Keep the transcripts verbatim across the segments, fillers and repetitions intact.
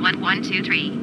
one one two three.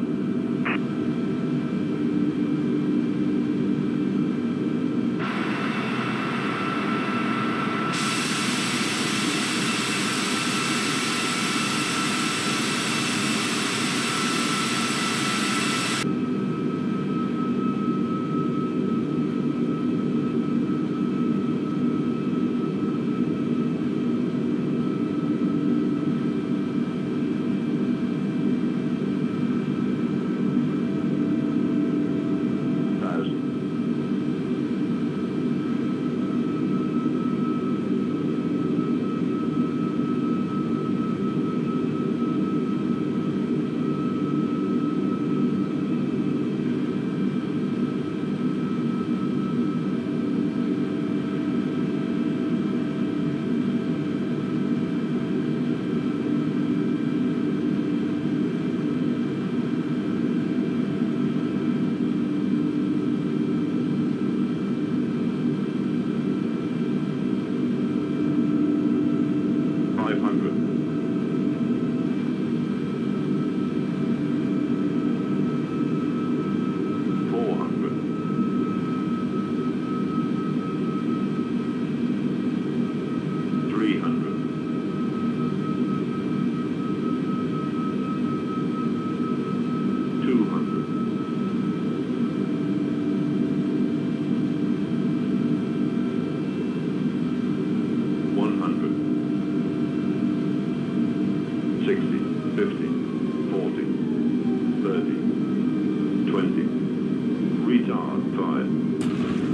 fifty, forty, thirty, twenty, retard five.